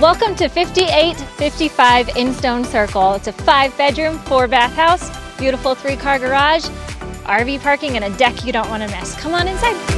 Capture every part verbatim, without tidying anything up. Welcome to fifty-eight fifty-five Instone Circle. It's a five bedroom, four bath house, beautiful three car garage, R V parking, and a deck you don't want to miss. Come on inside.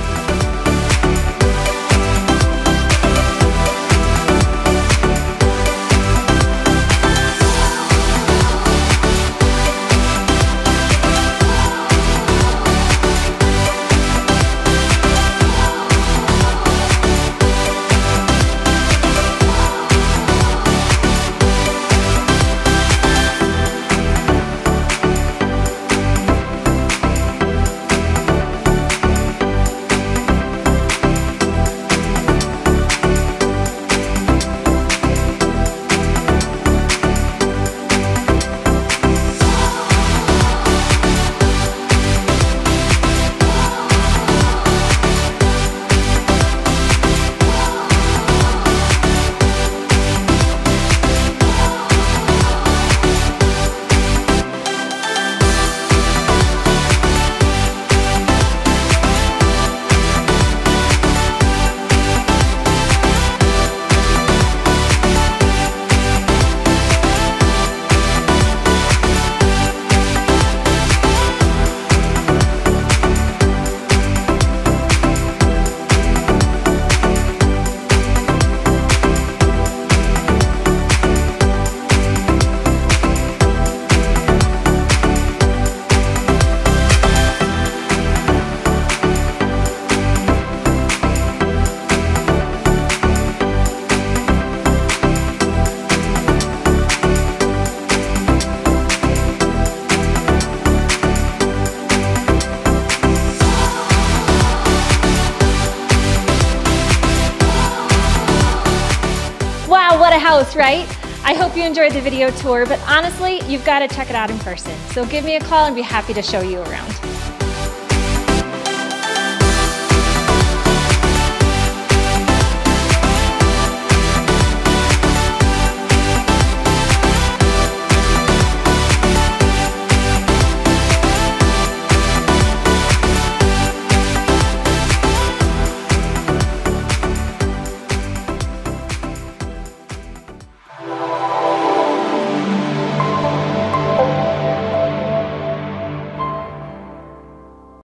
What a house, right? I hope you enjoyed the video tour, but honestly, you've got to check it out in person. So give me a call and be happy to show you around.